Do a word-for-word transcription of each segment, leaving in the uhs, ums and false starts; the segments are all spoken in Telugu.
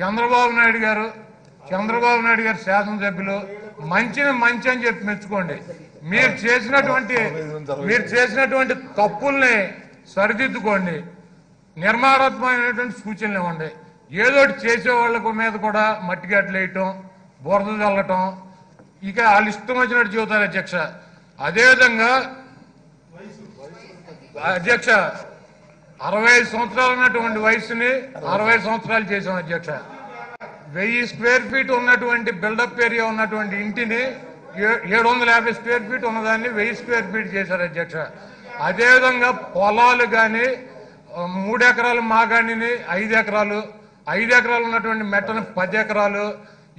చంద్రబాబు నాయుడు గారు చంద్రబాబు నాయుడు గారు శాసన సభ్యులు మంచిని మంచి అని చెప్పి మెచ్చుకోండి. మీరు చేసినటువంటి మీరు చేసినటువంటి తప్పుల్ని సరిదిద్దుకోండి, నిర్మాణాత్మకమైనటువంటి సూచనలు ఇవ్వండి. ఏదోటి చేసేవాళ్ళకు మీద కూడా మట్టి గట్లేయటం, బోర్డు చల్లటం, ఇక వాళ్ళు ఇష్టం వచ్చినట్టు జీవితాలు. అధ్యక్ష, అదేవిధంగా అధ్యక్ష అరవై ఐదు సంవత్సరాలు ఉన్నటువంటి వయసుని అరవై సంవత్సరాలు చేసాం అధ్యక్ష. వెయ్యి స్క్వేర్ ఫీట్ ఉన్నటువంటి బిల్డప్ ఏరియా ఉన్నటువంటి ఇంటిని ఏడు వందల యాభై స్క్వేర్ ఫీట్ ఉన్నదాన్ని వెయ్యి స్క్వేర్ ఫీట్ చేశారు అధ్యక్ష. అదేవిధంగా పొలాలు కానీ మూడు ఎకరాలు మాగాణిని ఐదు ఎకరాలు ఐదు ఎకరాలు ఉన్నటువంటి మెట్టను పది ఎకరాలు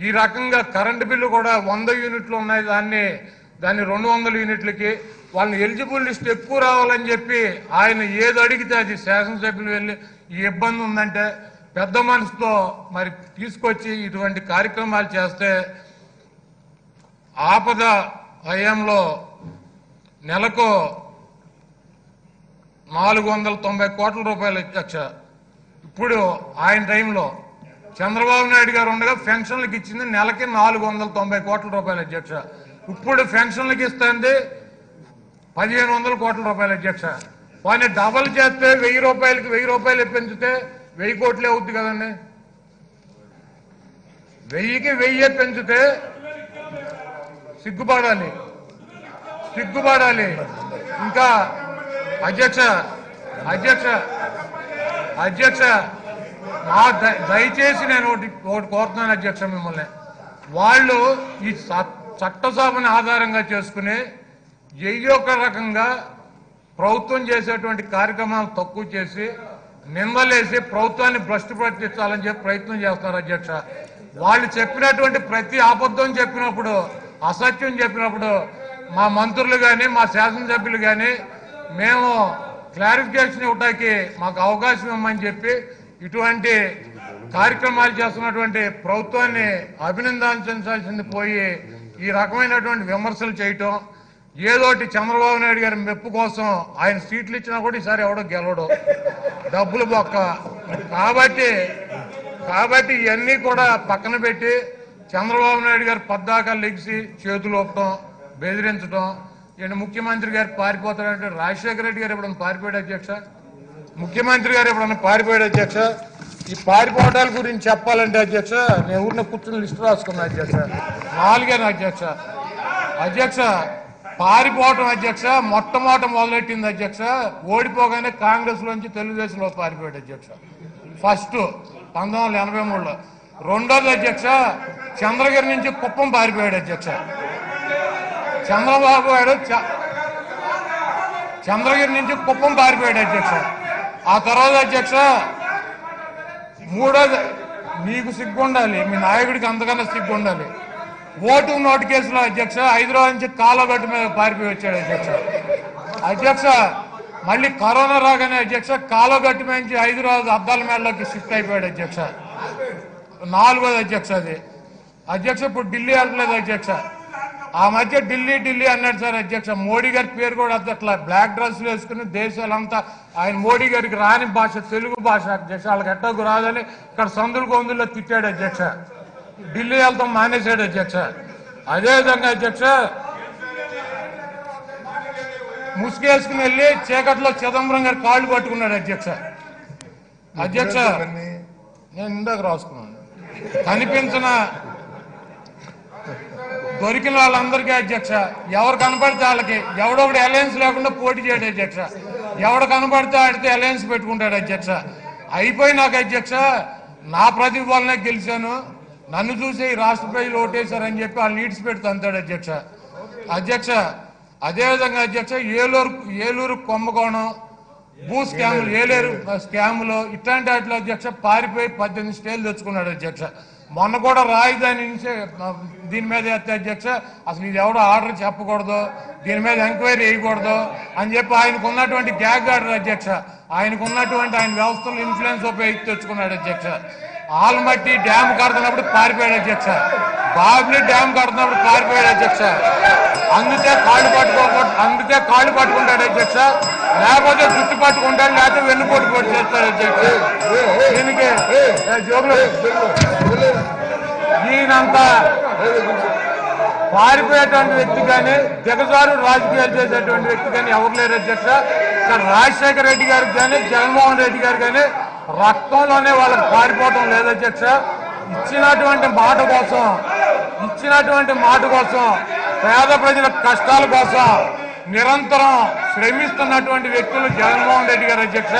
ఈ రకంగా కరెంటు బిల్లు కూడా వంద యూనిట్లు ఉన్నాయి దాన్ని దాన్ని రెండు వందల యూనిట్లకి వాళ్ళని ఎలిజిబుల్ లిస్ట్ ఎక్కువ రావాలని చెప్పి ఆయన ఏది అడిగితే అది శాసనసభ్యులు వెళ్ళి ఈ ఇబ్బంది ఉందంటే పెద్ద మనసుతో మరి తీసుకొచ్చి ఇటువంటి కార్యక్రమాలు చేస్తే ఆపద హయాంలో నెలకు నాలుగు వందల తొంభై కోట్ల రూపాయలు లక్ష. ఇప్పుడు ఆయన టైంలో చంద్రబాబు నాయుడు గారు ఉండగా పెన్షన్లకు ఇచ్చింది నెలకి నాలుగు వందల తొంభై కోట్ల రూపాయలు అధ్యక్ష. ఇప్పుడు పెన్షన్లకు ఇస్తుంది పదిహేను వందల కోట్ల రూపాయలు అధ్యక్ష. వాడిని డబల్ చేస్తే వెయ్యి రూపాయలకి వెయ్యి రూపాయలు పెంచితే వెయ్యి కోట్లే అవుద్ది కదండి. వెయ్యికి వెయ్యే పెంచితే సిగ్గుపడాలి సిగ్గుపడాలి ఇంకా అధ్యక్ష అధ్యక్ష అధ్యక్ష నా దయచేసి నేను ఒకటి ఒకటి కోరుతున్నాను అధ్యక్ష. మిమ్మల్ని వాళ్ళు ఈ చట్టసభను ఆధారంగా చేసుకుని ఏ ఒక్క రకంగా ప్రభుత్వం చేసేటువంటి కార్యక్రమాలు తక్కువ చేసి నిందలేసి ప్రభుత్వాన్ని భ్రష్టు పట్టించాలని చెప్పి ప్రయత్నం చేస్తారు అధ్యక్ష. వాళ్ళు చెప్పినటువంటి ప్రతి అబద్ధం చెప్పినప్పుడు, అసత్యం చెప్పినప్పుడు మా మంత్రులు కానీ మా శాసనసభ్యులు కానీ మేము క్లారిఫికేషన్ ఇవ్వటానికి మాకు అవకాశం ఇవ్వమని చెప్పి ఇటువంటి కార్యక్రమాలు చేస్తున్నటువంటి ప్రభుత్వాన్ని అభినందించాల్సింది పోయి ఈ రకమైనటువంటి విమర్శలు చేయటం, ఏదోటి చంద్రబాబు నాయుడు గారి మెప్పు కోసం ఆయన సీట్లు ఇచ్చినా కూడా ఈసారి ఎవడో గెలవడు, డబ్బులు బొక్క. కాబట్టి కాబట్టి ఇవన్నీ కూడా పక్కన పెట్టి చంద్రబాబు నాయుడు గారు పద్దాకా లెగిసి చేతులు ఊపటం, బెదిరించడం, ఈయన ముఖ్యమంత్రి గారు పారిపోతాడంటే రాజశేఖర రెడ్డి గారు ఎప్పుడన్నా పారిపోయాడు అధ్యక్ష? ముఖ్యమంత్రి గారు ఎప్పుడన్నా పారిపోయాడు అధ్యక్ష? ఈ పారిపోవటాల గురించి చెప్పాలంటే అధ్యక్ష నేను ఊరిని కూర్చుని లిస్టు రాసుకున్నా అధ్యక్ష, నాలుగేనా అధ్యక్ష. అధ్యక్ష పారిపోవటం అధ్యక్ష మొట్టమొదట మొదలెట్టింది అధ్యక్ష, ఓడిపోగానే కాంగ్రెస్ లోంచి తెలుగుదేశంలో పారిపోయాడు అధ్యక్ష ఫస్ట్ పంతొమ్మిది వందల ఎనభై మూడులో రెండోది అధ్యక్ష చంద్రగిరి నుంచి కుప్పం పారిపోయాడు అధ్యక్ష. చంద్రబాబు నాయుడు చంద్రగిరి నుంచి కుప్పం పారిపోయాడు అధ్యక్ష. ఆ తర్వాత అధ్యక్ష మూడోది, నీకు సిగ్గు ఉండాలి, మీ నాయకుడికి అంతకన్నా సిగ్గు ఉండాలి, ఓటు నోటు కేసులో అధ్యక్ష హైదరాబాద్ నుంచి కాలగట్టు మీద పారిపోయి వచ్చాడు అధ్యక్ష. అధ్యక్ష మళ్ళీ కరోనా రాగానే అధ్యక్ష కాలగట్టు మీద నుంచి హైదరాబాద్ అద్దాల మేడలోకి షిఫ్ట్ అయిపోయాడు అధ్యక్ష. నాలుగోది అధ్యక్ష అది అధ్యక్ష ఇప్పుడు ఢిల్లీ వెళ్ళలేదు అధ్యక్ష. ఆ మధ్య ఢిల్లీ ఢిల్లీ అన్నాడు సార్ అధ్యక్ష. మోడీ గారి పేరు కూడా అట్లా బ్లాక్ డ్రెస్సులు వేసుకుని దేశాలంతా ఆయన మోడీ గారికి రాని భాష తెలుగు భాష అధ్యక్ష, వాళ్ళకి ఎట్టకు రాదని ఇక్కడ సందులు గొంతుల్లో తిట్టాడు అధ్యక్ష. ఢిల్లీ వెళ్తాం మానేశాడు అధ్యక్ష. అదేవిధంగా అధ్యక్ష ముసుగేసుకుని వెళ్ళి చీకట్లో చిదంబరం గారు కాళ్ళు పట్టుకున్నాడు అధ్యక్ష. అధ్యక్ష నేను ఇందాక రాసుకున్నాను కనిపించిన దొరికిన వాళ్ళందరికీ అధ్యక్ష, ఎవరు కనపడితే వాళ్ళకి ఎవడొకడు అలయన్స్ లేకుండా పోటీ చేయడు అధ్యక్ష, ఎవడు కనపడితే ఆడితే అలయన్స్ పెట్టుకుంటాడు అధ్యక్ష. అయిపోయి నాకు అధ్యక్ష నా ప్రతిభ వల్లనే గెలిచాను, నన్ను చూసి ఈ రాష్ట్ర ప్రజలు ఓటేశారని చెప్పి వాళ్ళు నీడ్స్ పెడుతూ అంటాడు అధ్యక్ష. అధ్యక్ష అదేవిధంగా అధ్యక్ష ఏలూరు ఏలూరు కుంభకోణం భూ స్కాములు ఏలేరు స్కాములు ఇట్లాంటి వాటిలో అధ్యక్ష పారిపోయి పద్దెనిమిది స్టేలు తెచ్చుకున్నాడు అధ్యక్ష. మొన్న కూడా రాజధాని నుంచి దీని మీద ఎత్తే అధ్యక్ష అసలు ఇది ఎవడో ఆర్డర్ చెప్పకూడదు, దీని మీద ఎంక్వైరీ వేయకూడదు అని చెప్పి ఆయనకు ఉన్నటువంటి గ్యాగ్ ఆర్డర్ అధ్యక్ష, ఆయనకు ఉన్నటువంటి ఆయన వ్యవస్థలు ఇన్ఫ్లుయెన్స్ ఉపయోగించి తెచ్చుకున్నాడు అధ్యక్ష. ఆల్మట్టి డ్యామ్ కడుతున్నప్పుడు పారిపోయాడు అధ్యక్ష, బాబ్లీ డ్యామ్ కడుతున్నప్పుడు పారిపోయాడు అధ్యక్ష. అందుకే కాళ్ళు పట్టుకో అందుకే కాళ్ళు పట్టుకుంటాడు అధ్యక్ష, లేకపోతే గుర్తు పట్టుకుంటారు లేకపోతే వెన్నుపోటు పోటు చేస్తారు అధ్యక్షుడు. దీనికి జోగులు ఈయనంత పారిపోయేటువంటి వ్యక్తి కానీ దిగజారు రాజకీయాలు చేసేటువంటి వ్యక్తి కానీ ఎవరు లేరు అధ్యక్ష. రాజశేఖర రెడ్డి గారికి కానీ జగన్మోహన్ రెడ్డి గారు కానీ రక్తంలోనే వాళ్ళకి పారిపోవటం లేదు అధ్యక్ష. ఇచ్చినటువంటి మాట కోసం ఇచ్చినటువంటి మాట కోసం పేద ప్రజల కష్టాల కోసం నిరంతరం శ్రమిస్తున్నటువంటి వ్యక్తులు జగన్మోహన్ రెడ్డి గారు అధ్యక్ష.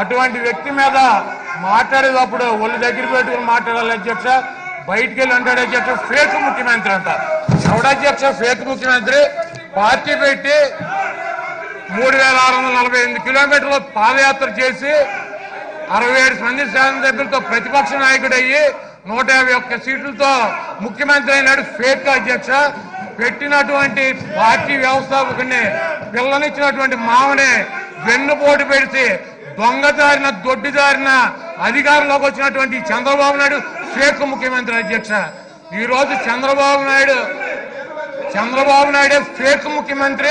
అటువంటి వ్యక్తి మీద మాట్లాడేటప్పుడు ఒళ్ళు దగ్గర పెట్టుకుని మాట్లాడాలి అధ్యక్ష. బయటికి వెళ్ళి అంటాడు అధ్యక్ష ఫేక్ ముఖ్యమంత్రి అంట. ఎవడధ్యక్ష ఫేక్ ముఖ్యమంత్రి? పార్టీ పెట్టి మూడు వేల ఆరు వందల నలభై ఎనిమిది కిలోమీటర్లు పాదయాత్ర చేసి అరవై ఏడు మంది శాసనసభ్యులతో ప్రతిపక్ష నాయకుడు అయ్యి నూట యాభై ఒక్క సీట్లతో ముఖ్యమంత్రి అయినాడు ఫేక్ అధ్యక్ష. పెట్టినటువంటి పార్టీ వ్యవస్థాపకుని పిల్లనిచ్చినటువంటి మామని వెన్నుపోటు పెడితే దొంగదారిన దొడ్డిదారిన అధికారంలోకి వచ్చినటువంటి చంద్రబాబు నాయుడు ఫేక్ ముఖ్యమంత్రి అధ్యక్ష. ఈరోజు చంద్రబాబు నాయుడు చంద్రబాబు నాయుడే ఫేక్ ముఖ్యమంత్రి,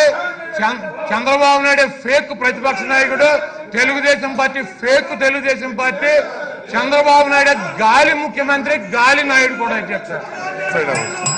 చంద్రబాబు నాయుడే ఫేక్ ప్రతిపక్ష నాయకుడు, Telugu Desam party fake Telugu Desam party, Chandrababu నాయుడే గాలి ముఖ్యమంత్రి గాలి నాయుడు కూడా అధ్యక్ష.